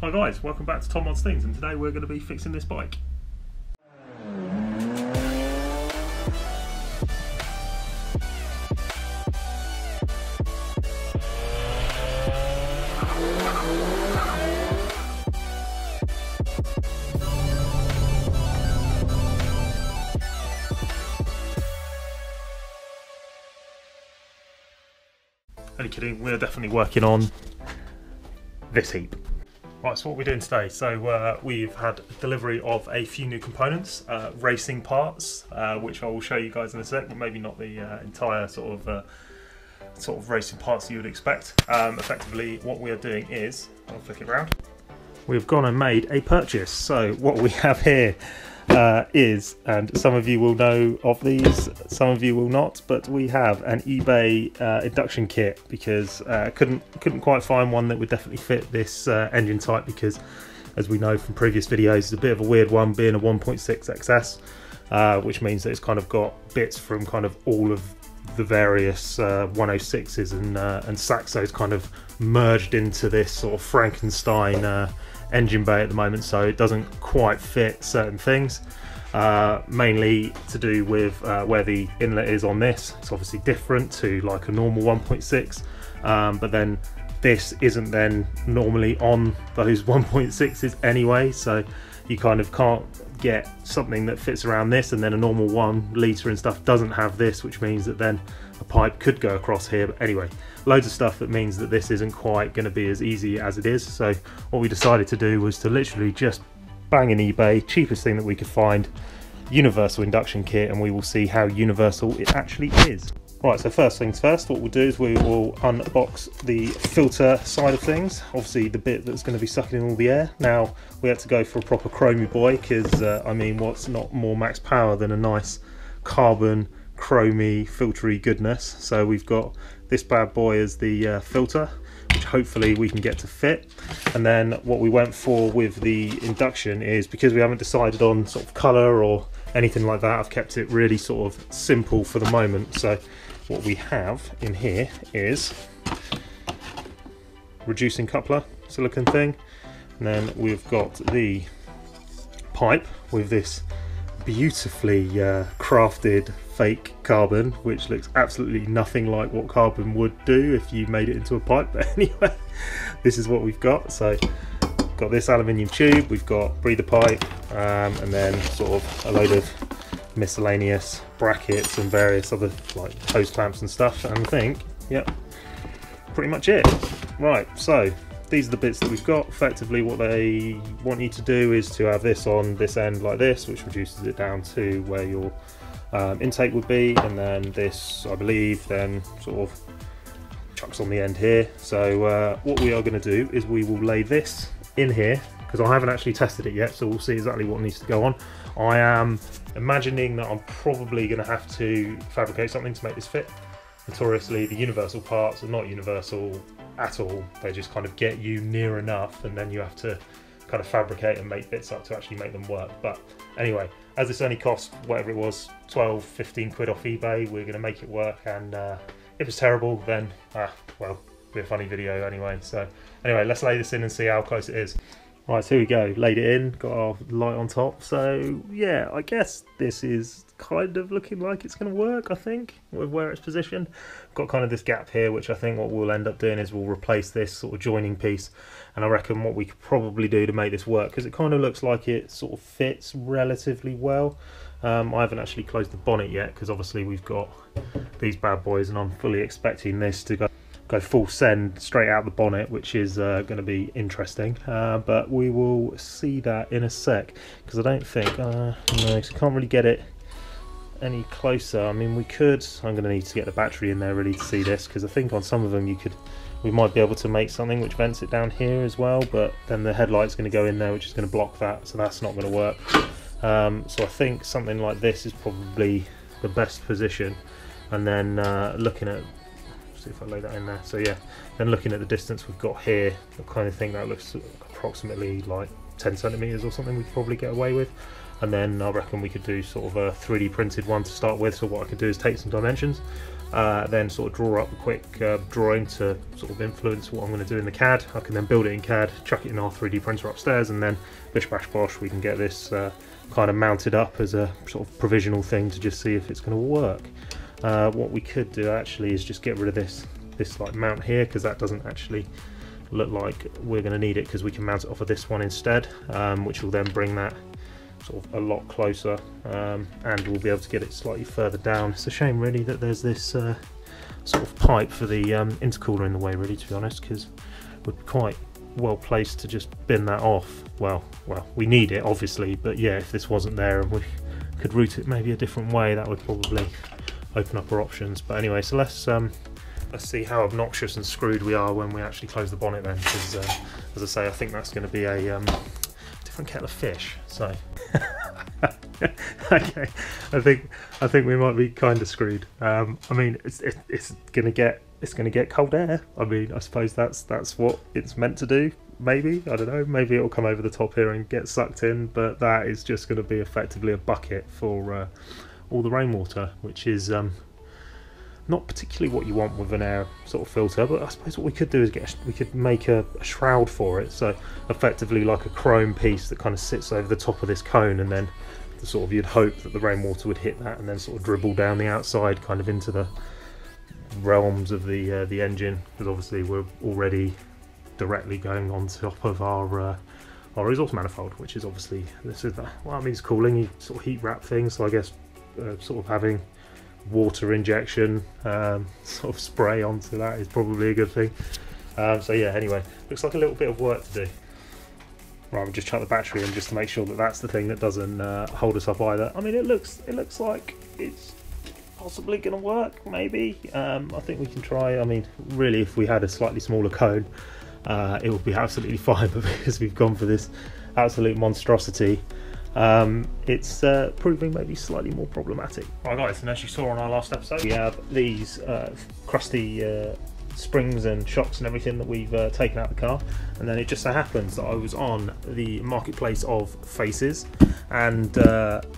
Hi guys, welcome back to Tom Mods Things, and today we're going to be fixing this bike. Only kidding, we're definitely working on this heap. Right, so what we're doing today, so we've had delivery of a few new components, racing parts, which I will show you guys in a sec, but maybe not the entire sort of racing parts that you would expect. Effectively, what we are doing is, I'll flick it around, we've gone and made a purchase. So what we have here is, and some of you will know of these, some of you will not, but we have an eBay induction kit because I couldn't quite find one that would definitely fit this engine type, because as we know from previous videos, it's a bit of a weird one, being a 1.6 XS, which means that it's kind of got bits from kind of all of the various 106s and Saxos kind of merged into this sort of Frankenstein engine bay at the moment, so it doesn't quite fit certain things, mainly to do with where the inlet is on this. It's obviously different to like a normal 1.6, but then this isn't then normally on those 1.6s anyway, so you kind of can't get something that fits around this, and then a normal 1 litre and stuff doesn't have this, which means that then a pipe could go across here. But anyway, loads of stuff that means that this isn't quite going to be as easy as it is. So what we decided to do was to literally just bang an eBay, cheapest thing that we could find, universal induction kit, and we will see how universal it actually is. Right, so first things first, what we'll do is we will unbox the filter side of things, obviously the bit that's going to be sucking in all the air. Now, we had to go for a proper chromey boy, because I mean, what's not more max power than a nice carbon, chromey, filtery goodness. So we've got this bad boy as the filter, which hopefully we can get to fit. And then what we went for with the induction is, because we haven't decided on sort of colour or anything like that, I've kept it really sort of simple for the moment. So what we have in here is reducing coupler, silicone thing, and then we've got the pipe with this beautifully crafted fake carbon, which looks absolutely nothing like what carbon would do if you made it into a pipe. But anyway, this is what we've got. So we've got this aluminium tube, we've got breather pipe, and then sort of a load of miscellaneous brackets and various other like hose clamps and stuff. And I think, yep, pretty much it. Right, so these are the bits that we've got. Effectively, what they want you to do is to have this on this end like this, which reduces it down to where your intake would be, and then this, I believe, then sort of chucks on the end here. So what we are going to do is we will lay this in here, because I haven't actually tested it yet, so we'll see exactly what needs to go on. I am imagining that I'm probably going to have to fabricate something to make this fit. Notoriously, the universal parts are not universal at all. They just kind of get you near enough, and then you have to kind of fabricate and make bits up to actually make them work. But anyway, as this only cost whatever it was, 12, 15 quid off eBay, we're going to make it work. And if it's terrible, then well, it'll be a funny video anyway. So anyway, let's lay this in and see how close it is. Right, so here we go, laid it in, got our light on top. So yeah, I guess this is kind of looking like it's going to work, I think, with where it's positioned. Got kind of this gap here, which I think what we'll end up doing is we'll replace this sort of joining piece. And I reckon what we could probably do to make this work, because it kind of looks like it sort of fits relatively well. I haven't actually closed the bonnet yet, because obviously we've got these bad boys, and I'm fully expecting this to go full send straight out the bonnet, which is going to be interesting, but we will see that in a sec, because I don't think no, 'cause I can't really get it any closer. I mean, we could, I'm going to need to get the battery in there really to see this, because I think on some of them you could, we might be able to make something which vents it down here as well, but then the headlight's going to go in there, which is going to block that, so that's not going to work. So I think something like this is probably the best position, and then looking at, see if I lay that in there. So yeah, then looking at the distance we've got here, I kind of think that looks approximately like 10 centimeters or something we could probably get away with. and then I reckon we could do sort of a 3D printed one to start with. So what I could do is take some dimensions, then sort of draw up a quick drawing to sort of influence what I'm going to do in the CAD. I can then build it in CAD, chuck it in our 3D printer upstairs, and then bish bash bosh we can get this kind of mounted up as a sort of provisional thing to just see if it's going to work. What we could do actually is just get rid of this like mount here, because that doesn't actually look like we're going to need it, because we can mount it off of this one instead, which will then bring that sort of a lot closer, and we'll be able to get it slightly further down. It's a shame really that there's this sort of pipe for the intercooler in the way, really, to be honest, because we're quite well placed to just bin that off. Well, we need it obviously, but yeah, if this wasn't there and we could route it maybe a different way, that would probably open up our options. But anyway, so let's see how obnoxious and screwed we are when we actually close the bonnet then, because as I say, I think that's going to be a different kettle of fish. So okay, I think we might be kind of screwed. I mean, it's gonna get cold air. I mean, I suppose that's what it's meant to do. Maybe, I don't know, maybe it'll come over the top here and get sucked in, but that is just going to be effectively a bucket for all the rainwater, which is not particularly what you want with an air sort of filter. But I suppose what we could do is we could make a shroud for it, so effectively like a chrome piece that kind of sits over the top of this cone, and then sort of you'd hope that the rainwater would hit that and then sort of dribble down the outside kind of into the realms of the engine, because obviously we're already directly going on top of our exhaust manifold, which is obviously, this is that, well, I mean, it's cooling, you sort of heat wrap things, so I guess sort of having water injection sort of spray onto that is probably a good thing. So yeah, anyway, looks like a little bit of work to do. Right, we'll just chuck the battery in just to make sure that that's the thing that doesn't hold us up either. I mean, it looks like it's possibly going to work, maybe. I think we can try. I mean, really, if we had a slightly smaller cone, it would be absolutely fine, but because we've gone for this absolute monstrosity, it's proving maybe slightly more problematic. Right guys, and as you saw on our last episode, we have these crusty springs and shocks and everything that we've taken out of the car, and then it just so happens that I was on the marketplace of Faces, and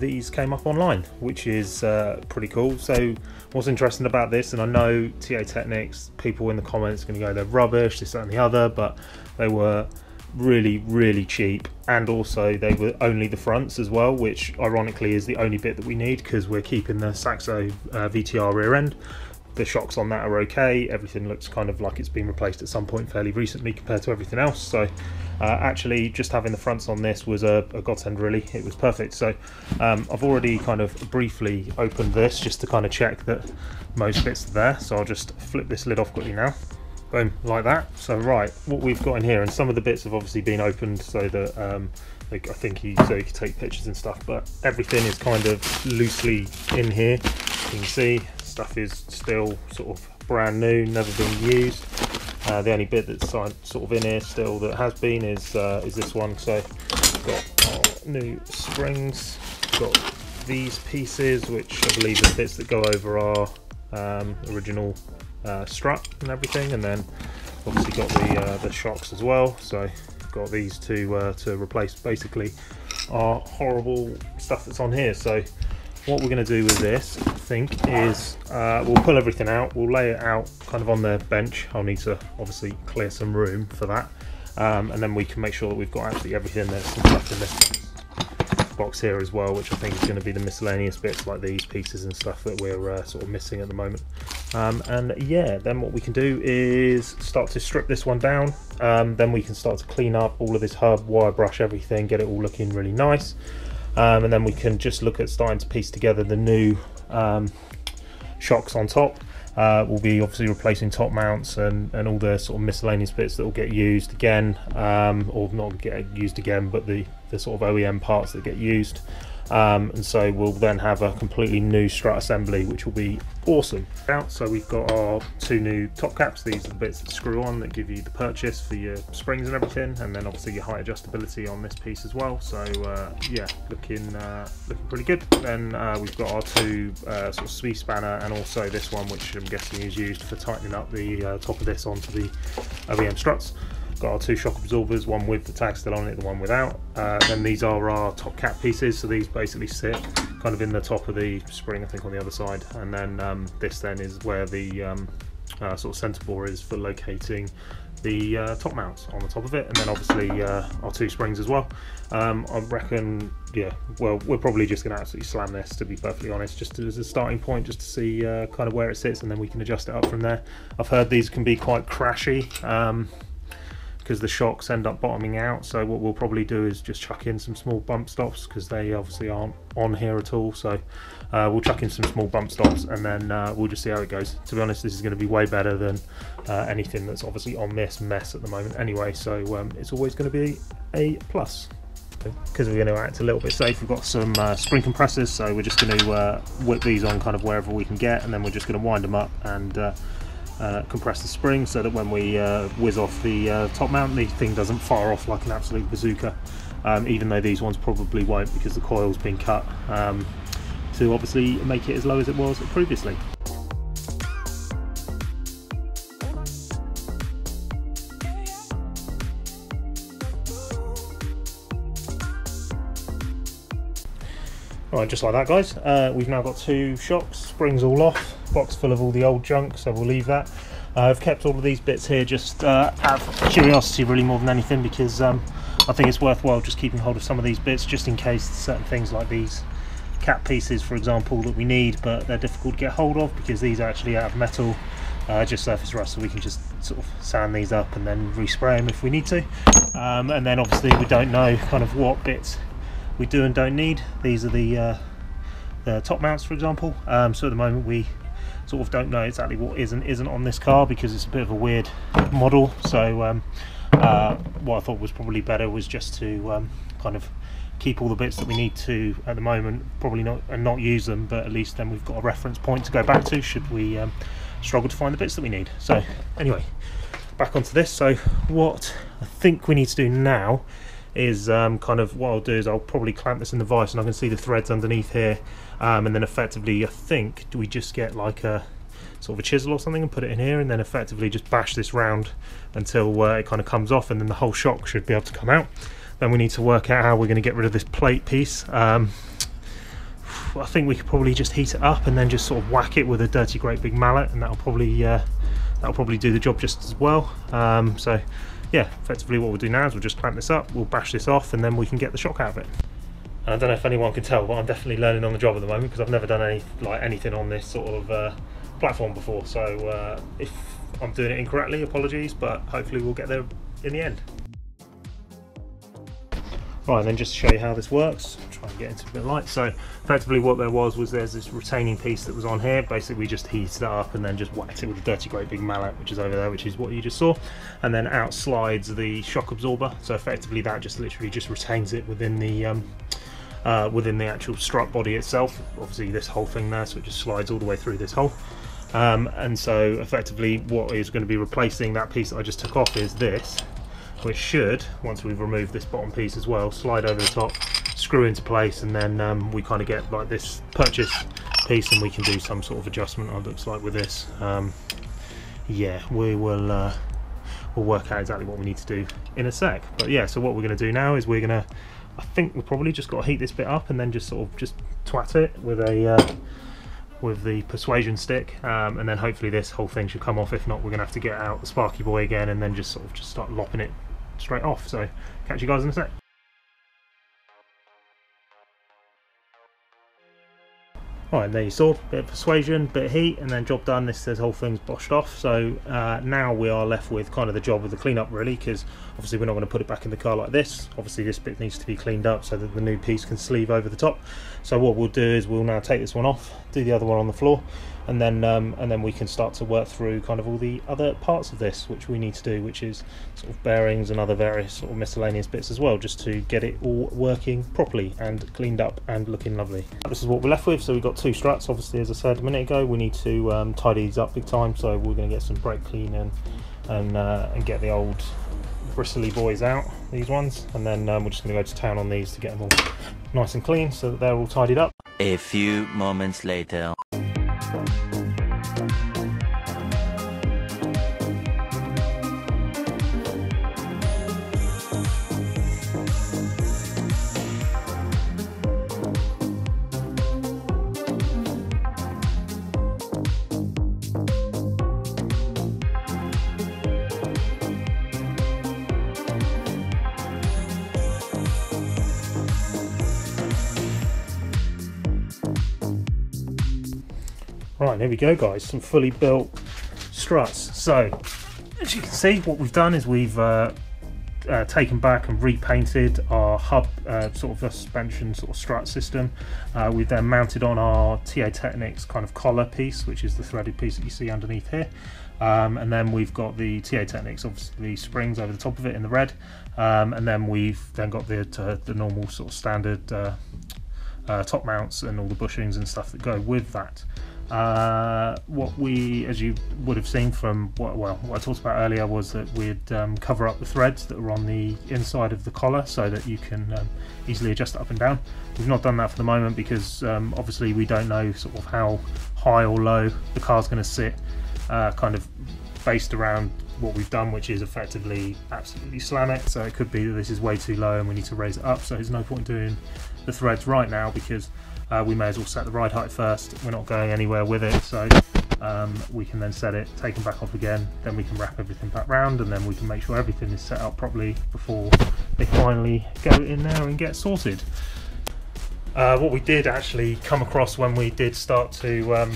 these came up online, which is pretty cool. So what's interesting about this, and I know TA Technics people in the comments are going to go, they're rubbish, this, that and the other, but they were really cheap, and also they were only the fronts as well, which ironically is the only bit that we need, because we're keeping the Saxo VTR rear end. The shocks on that are okay, everything looks kind of like it's been replaced at some point fairly recently compared to everything else. So actually just having the fronts on this was a godsend, really. It was perfect. So I've already kind of briefly opened this just to kind of check that most bits are there, so I'll just flip this lid off quickly now. Boom, like that. So right, what we've got in here, and some of the bits have obviously been opened so that like I think so you can take pictures and stuff, but everything is kind of loosely in here. You can see stuff is still sort of brand new, never been used. The only bit that's sort of in here still that has been is this one. So we've got our new springs, we've got these pieces, which I believe are the bits that go over our original strut and everything, and then obviously got the shocks as well. So got these to replace basically our horrible stuff that's on here. So what we're going to do with this, I think, is we'll pull everything out, we'll lay it out kind of on the bench. I'll need to obviously clear some room for that, and then we can make sure that we've got absolutely everything. There's some stuff in this box here as well, which I think is going to be the miscellaneous bits, like these pieces and stuff that we're sort of missing at the moment. And yeah, then what we can do is start to strip this one down, then we can start to clean up all of this hub, wire brush, everything, get it all looking really nice. And then we can just look at starting to piece together the new shocks on top. We'll be obviously replacing top mounts and all the sort of miscellaneous bits that will get used again, or not get used again, but the sort of OEM parts that get used. And so we'll then have a completely new strut assembly, which will be awesome. So we've got our two new top caps. These are the bits that screw on that give you the purchase for your springs and everything, and then obviously your height adjustability on this piece as well. So yeah, looking pretty good. Then we've got our two sort of sweep spanner, and also this one, which I'm guessing is used for tightening up the top of this onto the OEM struts. got our two shock absorbers, one with the tag still on it, the one without. Then these are our top cap pieces, so these basically sit kind of in the top of the spring, I think, on the other side. And then this then is where the sort of centre bore is for locating the top mounts on the top of it, and then obviously our two springs as well. I reckon, yeah, well, we're probably just going to absolutely slam this, to be perfectly honest, just as a starting point, just to see kind of where it sits, and then we can adjust it up from there. I've heard these can be quite crashy because the shocks end up bottoming out, so what we'll probably do is just chuck in some small bump stops, because they obviously aren't on here at all, so we'll chuck in some small bump stops, and then we'll just see how it goes. To be honest, this is going to be way better than anything that's obviously on this mess at the moment anyway, so it's always going to be a plus. Because we're going to act a little bit safe, we've got some spring compressors, so we're just going to whip these on kind of wherever we can get, and then we're just going to wind them up and compress the spring, so that when we whiz off the top mount, the thing doesn't fire off like an absolute bazooka, even though these ones probably won't, because the coil's been cut to obviously make it as low as it was previously. Right, just like that, guys, we've now got two shocks, springs all off, box full of all the old junk, so we'll leave that. I've kept all of these bits here just out of curiosity, really, more than anything, because I think it's worthwhile just keeping hold of some of these bits, just in case certain things like these cap pieces, for example, that we need, but they're difficult to get hold of because these are actually out of metal, just surface rust, so we can just sort of sand these up and then respray them if we need to. And then obviously we don't know kind of what bits we do and don't need. These are the top mounts, for example, so at the moment we sort of don't know exactly what is and isn't on this car, because it's a bit of a weird model, so what I thought was probably better was just to kind of keep all the bits that we need to at the moment, probably not, and not use them, but at least then we've got a reference point to go back to should we struggle to find the bits that we need. So anyway, back onto this. So what I think we need to do now is kind of what I'll do is I'll probably clamp this in the vise, and I can see the threads underneath here, and then effectively I think do we just get like a sort of a chisel or something and put it in here, and then effectively just bash this round until it kind of comes off, and then the whole shock should be able to come out. Then we need to work out how we're going to get rid of this plate piece. I think we could probably just heat it up and then just sort of whack it with a dirty great big mallet, and that'll probably do the job just as well. So yeah, effectively what we'll do now is we'll just clamp this up, we'll bash this off, and then we can get the shock out of it. And I don't know if anyone can tell, but I'm definitely learning on the job at the moment, because I've never done anything on this sort of platform before, so if I'm doing it incorrectly, apologies, but hopefully we'll get there in the end. Right, and then just to show you how this works, try and get into a bit of light. So effectively what there was there's this retaining piece that was on here. Basically we just heated it up and then just whacked it with a dirty great big mallet, which is over there, which is what you just saw. And then out slides the shock absorber. So effectively that just literally just retains it within the actual strut body itself. Obviously this whole thing there, so it just slides all the way through this hole. And so effectively what is going to be replacing that piece that I just took off is this, which should, once we've removed this bottom piece as well, slide over the top, screw into place, and then we kind of get like this purchase piece, and we can do some sort of adjustment, it looks like, with this. Yeah, we will we'll work out exactly what we need to do in a sec. But yeah, so what we're going to do now is we're going to, I think we've probably just got to heat this bit up and then just sort of just twat it with a with the persuasion stick, and then hopefully this whole thing should come off. If not, we're going to have to get out the Sparky Boy again and then just sort of just start lopping it straight off. So catch you guys in a sec. Right, there you saw, bit of persuasion, bit of heat, and then job done. This whole thing's boshed off. So now we are left with kind of the job of the cleanup, really, because obviously we're not going to put it back in the car like this. Obviously this bit needs to be cleaned up so that the new piece can sleeve over the top. So what we'll do is we'll now take this one off, do the other one on the floor, and then we can start to work through kind of all the other parts of this, which we need to do, which is sort of bearings and other various sort of miscellaneous bits as well, just to get it all working properly and cleaned up and looking lovely. This is what we're left with. So we've got two struts, obviously, as I said a minute ago. We need to tidy these up big time, so we're going to get some brake clean and get the old bristly boys out, these ones, and then we're just going to go to town on these to get them all nice and clean so that they're all tidied up. A few moments later. Right, there we go guys, some fully built struts. So as you can see, what we've done is we've taken back and repainted our hub sort of suspension sort of strut system. We've then mounted on our TA Technics kind of collar piece, which is the threaded piece that you see underneath here, and then we've got the TA Technics obviously springs over the top of it in the red, and then we've then got the normal sort of standard top mounts and all the bushings and stuff that go with that. What we, as you would have seen from what I talked about earlier, was that we'd cover up the threads that were on the inside of the collar so that you can easily adjust it up and down. We've not done that for the moment because obviously we don't know sort of how high or low the car's going to sit, kind of based around what we've done, which is effectively absolutely slam it. So it could be that this is way too low and we need to raise it up, so there's no point doing the threads right now because we may as well set the ride height first. We're not going anywhere with it, so we can then set it, take them back off again, then we can wrap everything back round, and then we can make sure everything is set up properly before they finally go in there and get sorted. What we did actually come across when we did start to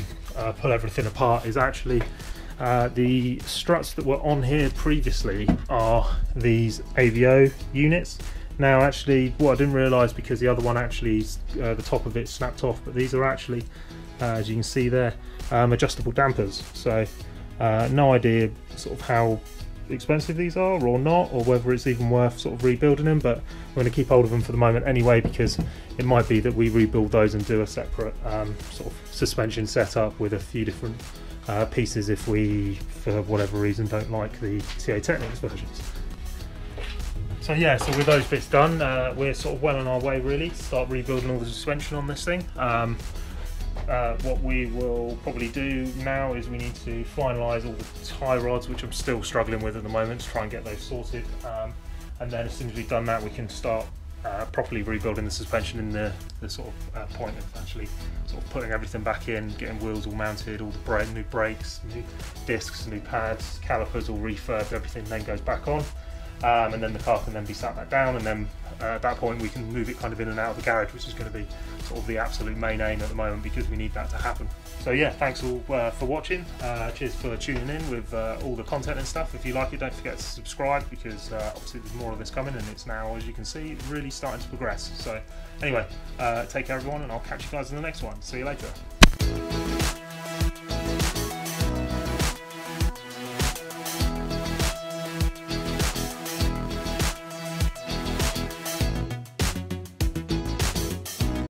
pull everything apart is actually the struts that were on here previously are these AVO units. Now actually, what I didn't realise, because the other one actually, the top of it snapped off, but these are actually, as you can see there, adjustable dampers. So no idea sort of how expensive these are or not, or whether it's even worth sort of rebuilding them, but we're going to keep hold of them for the moment anyway, because it might be that we rebuild those and do a separate sort of suspension setup with a few different pieces if we, for whatever reason, don't like the TA Technics versions. So yeah, so with those bits done, we're sort of well on our way really to start rebuilding all the suspension on this thing. What we will probably do now is we need to finalise all the tie rods, which I'm still struggling with at the moment, to try and get those sorted. And then as soon as we've done that, we can start properly rebuilding the suspension in the sort of point of actually sort of putting everything back in, getting wheels all mounted, all the new brakes, new discs, new pads, calipers all refurbed, everything then goes back on. And then the car can then be sat back down, and then at that point we can move it kind of in and out of the garage, which is going to be sort of the absolute main aim at the moment, because we need that to happen. So yeah, thanks all for watching. Cheers for tuning in with all the content and stuff. If you like it, don't forget to subscribe, because obviously there's more of this coming, and it's now, as you can see, really starting to progress. So anyway, take care everyone, and I'll catch you guys in the next one. See you later.